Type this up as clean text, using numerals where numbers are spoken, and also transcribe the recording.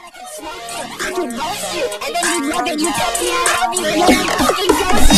I can smoke you, I can roast you, and then you love it, you tell me I love you, and then you fucking roast you.